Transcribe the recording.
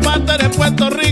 parte de Puerto Rico.